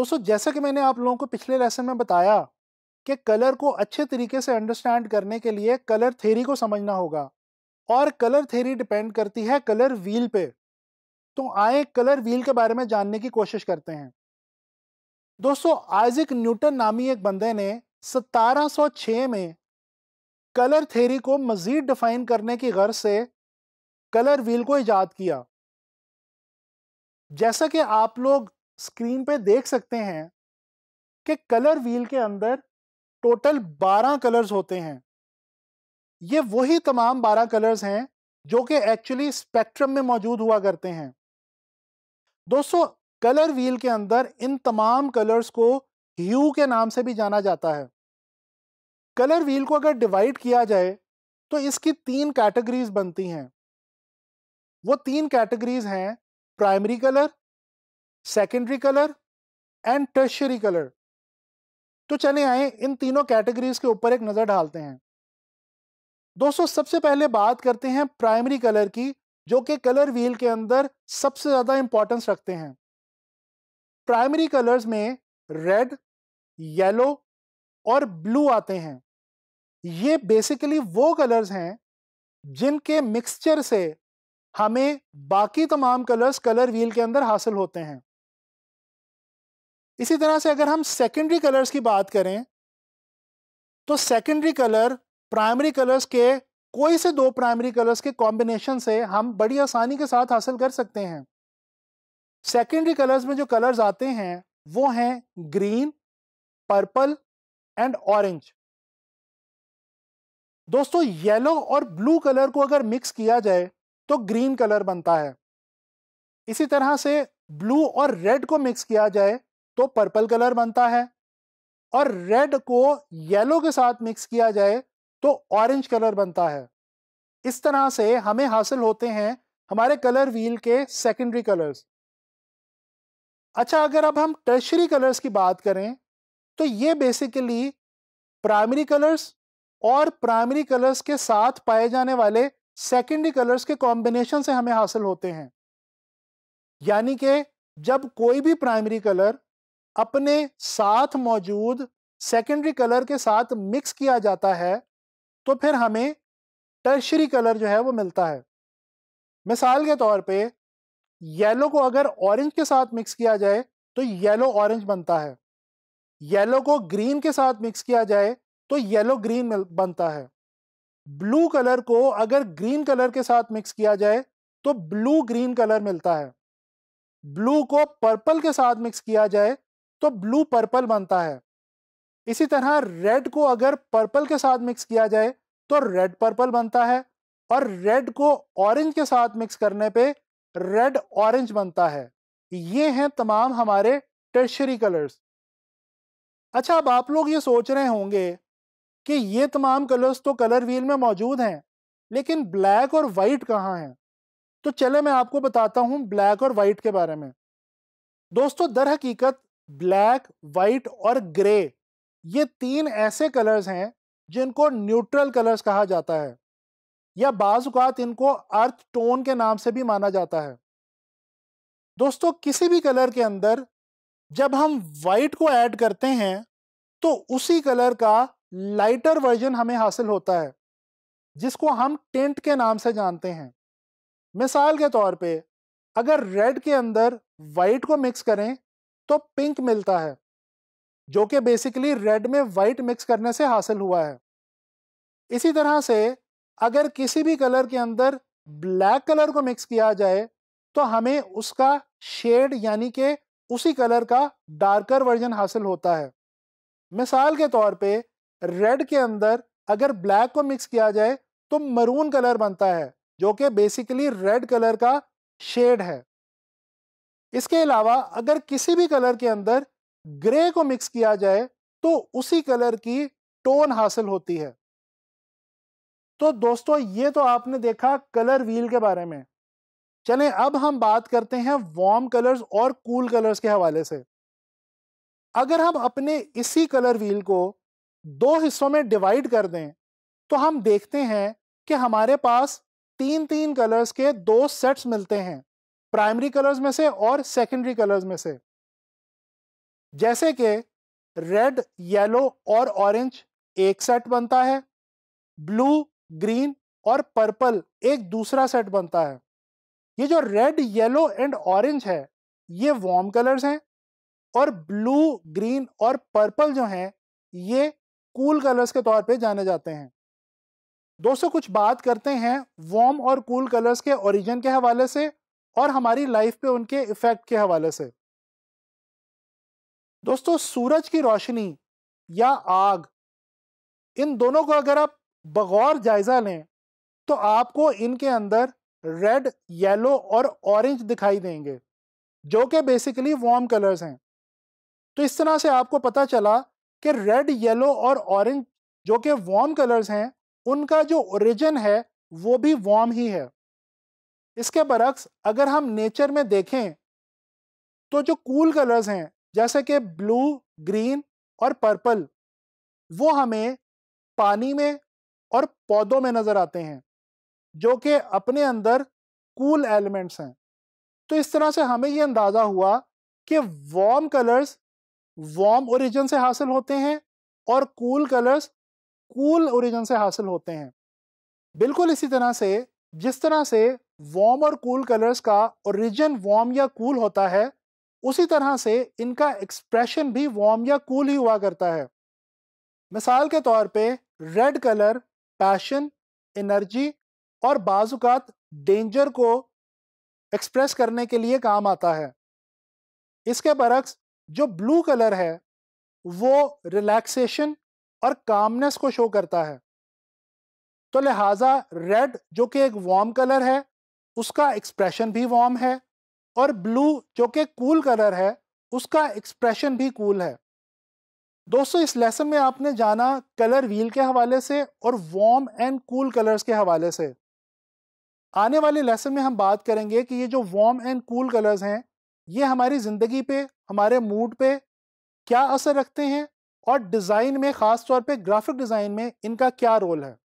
दोस्तों जैसा कि मैंने आप लोगों को पिछले लेसन में बताया कि कलर को अच्छे तरीके से अंडरस्टैंड करने के लिए कलर थ्योरी को समझना होगा, और कलर थ्योरी डिपेंड करती है कलर व्हील पे। तो आए कलर व्हील के बारे में जानने की कोशिश करते हैं। दोस्तों आइजैक न्यूटन नामी एक बंदे ने 1706 में कलर थ्योरी को मजीद डिफाइन करने की गर्ज से कलर व्हील को ईजाद किया। जैसा कि आप लोग स्क्रीन पे देख सकते हैं कि कलर व्हील के अंदर टोटल 12 कलर्स होते हैं। ये वही तमाम 12 कलर्स हैं जो कि एक्चुअली स्पेक्ट्रम में मौजूद हुआ करते हैं। दोस्तों कलर व्हील के अंदर इन तमाम कलर्स को ह्यू के नाम से भी जाना जाता है। कलर व्हील को अगर डिवाइड किया जाए तो इसकी 3 कैटेगरीज बनती हैं। वो 3 कैटेगरीज हैं primary colour, secondary colour and tertiary colour. तो चले आए इन तीनों कैटेगरीज के ऊपर एक नज़र डालते हैं। दोस्तों सबसे पहले बात करते हैं प्राइमरी कलर की, जो कि कलर व्हील के अंदर सबसे ज़्यादा इंपॉर्टेंस रखते हैं। प्राइमरी कलर्स में रेड, येलो और ब्लू आते हैं। ये बेसिकली वो कलर्स हैं जिनके मिक्सचर से हमें बाकी तमाम कलर्स कलर व्हील के अंदर हासिल होते हैं। इसी तरह से अगर हम सेकेंडरी कलर्स की बात करें तो सेकेंडरी कलर प्राइमरी कलर्स के कोई से 2 प्राइमरी कलर्स के कॉम्बिनेशन से हम बड़ी आसानी के साथ हासिल कर सकते हैं। सेकेंडरी कलर्स में जो कलर्स आते हैं वो हैं ग्रीन, पर्पल एंड ऑरेंज। दोस्तों येलो और ब्लू कलर को अगर मिक्स किया जाए तो ग्रीन कलर बनता है। इसी तरह से ब्लू और रेड को मिक्स किया जाए तो पर्पल कलर बनता है, और रेड को येलो के साथ मिक्स किया जाए तो ऑरेंज कलर बनता है। इस तरह से हमें हासिल होते हैं हमारे कलर व्हील के सेकेंडरी कलर्स। अच्छा, अगर अब हम टर्शरी कलर्स की बात करें तो ये बेसिकली प्राइमरी कलर्स और प्राइमरी कलर्स के साथ पाए जाने वाले सेकेंडरी कलर्स के कॉम्बिनेशन से हमें हासिल होते हैं। यानी कि जब कोई भी प्राइमरी कलर अपने साथ मौजूद सेकेंडरी कलर के साथ मिक्स किया जाता है तो फिर हमें टर्शरी कलर जो है वो मिलता है। मिसाल के तौर पे येलो को अगर ऑरेंज के साथ मिक्स किया जाए तो येलो ऑरेंज बनता है, येलो को ग्रीन के साथ मिक्स किया जाए तो येलो ग्रीन बनता है, ब्लू कलर को अगर ग्रीन कलर के साथ मिक्स किया जाए तो ब्लू ग्रीन कलर मिलता है, ब्लू को पर्पल के साथ मिक्स किया जाए तो ब्लू पर्पल बनता है। इसी तरह रेड को अगर पर्पल के साथ मिक्स किया जाए तो रेड पर्पल बनता है, और रेड को ऑरेंज के साथ मिक्स करने पे रेड ऑरेंज बनता है। ये हैं तमाम हमारे टर्शरी कलर्स। अच्छा, अब आप लोग ये सोच रहे होंगे कि ये तमाम कलर्स तो कलर व्हील में मौजूद हैं, लेकिन ब्लैक और वाइट कहाँ हैं? तो चले मैं आपको बताता हूँ ब्लैक और वाइट के बारे में। दोस्तों दर हकीकत ब्लैक, वाइट और ग्रे ये 3 ऐसे कलर्स हैं जिनको न्यूट्रल कलर्स कहा जाता है, या बाज़ औक़ात इनको अर्थ टोन के नाम से भी माना जाता है। दोस्तों किसी भी कलर के अंदर जब हम वाइट को ऐड करते हैं तो उसी कलर का लाइटर वर्जन हमें हासिल होता है, जिसको हम टिंट के नाम से जानते हैं। मिसाल के तौर पे अगर रेड के अंदर वाइट को मिक्स करें तो पिंक मिलता है, जो कि बेसिकली रेड में वाइट मिक्स करने से हासिल हुआ है। इसी तरह से अगर किसी भी कलर के अंदर ब्लैक कलर को मिक्स किया जाए तो हमें उसका शेड यानी कि उसी कलर का डार्कर वर्जन हासिल होता है। मिसाल के तौर पे रेड के अंदर अगर ब्लैक को मिक्स किया जाए तो मरून कलर बनता है, जो कि बेसिकली रेड कलर का शेड है। इसके अलावा अगर किसी भी कलर के अंदर ग्रे को मिक्स किया जाए तो उसी कलर की टोन हासिल होती है। तो दोस्तों ये तो आपने देखा कलर व्हील के बारे में। चलें अब हम बात करते हैं वार्म कलर्स और कूल कलर्स के हवाले से। अगर हम अपने इसी कलर व्हील को 2 हिस्सों में डिवाइड कर दें तो हम देखते हैं कि हमारे पास 3-3 कलर्स के 2 सेट्स मिलते हैं, प्राइमरी कलर्स में से और सेकेंडरी कलर्स में से। जैसे कि रेड, येलो और ऑरेंज एक सेट बनता है, ब्लू, ग्रीन और पर्पल एक दूसरा सेट बनता है। ये जो रेड, येलो एंड ऑरेंज है ये वार्म कलर्स हैं और ब्लू, ग्रीन और पर्पल जो हैं ये कूल कलर्स के तौर पे जाने जाते हैं। दोस्तों कुछ बात करते हैं वार्म और कूल कलर्स के ओरिजिन के हवाले से और हमारी लाइफ पे उनके इफ़ेक्ट के हवाले से। दोस्तों सूरज की रोशनी या आग, इन दोनों को अगर आप बगौर जायज़ा लें तो आपको इनके अंदर रेड, येलो और ऑरेंज दिखाई देंगे जो कि बेसिकली वार्म कलर्स हैं। तो इस तरह से आपको पता चला कि रेड, येलो और ऑरेंज जो कि वार्म कलर्स हैं उनका जो ओरिजिन है वो भी वार्म ही है। इसके बरक्स अगर हम नेचर में देखें तो जो कूल कलर्स हैं जैसे कि ब्लू, ग्रीन और पर्पल वो हमें पानी में और पौधों में नज़र आते हैं जो कि अपने अंदर कूल एलिमेंट्स हैं। तो इस तरह से हमें ये अंदाज़ा हुआ कि वार्म कलर्स वार्म ओरिजिन से हासिल होते हैं और कूल कलर्स कूल ओरिजिन से हासिल होते हैं। बिल्कुल इसी तरह से जिस तरह से वार्म और कूल कलर्स का ओरिजिन वार्म या कूल होता है उसी तरह से इनका एक्सप्रेशन भी वार्म या कूल ही हुआ करता है। मिसाल के तौर पे रेड कलर पैशन, एनर्जी और बाजुकात डेंजर को एक्सप्रेस करने के लिए काम आता है। इसके बरक्स जो ब्लू कलर है वो रिलैक्सेशन और कामनेस को शो करता है। तो लिहाजा रेड जो कि एक वार्म कलर है उसका एक्सप्रेशन भी वार्म है और ब्लू जो कि कूल कलर है उसका एक्सप्रेशन भी कूल है। दोस्तों इस लेसन में आपने जाना कलर व्हील के हवाले से और वार्म एंड कूल कलर्स के हवाले से। आने वाले लेसन में हम बात करेंगे कि ये जो वार्म एंड कूल कलर्स हैं ये हमारी ज़िंदगी पे, हमारे मूड पे क्या असर रखते हैं और डिज़ाइन में, ख़ास तौर पे ग्राफिक डिज़ाइन में इनका क्या रोल है।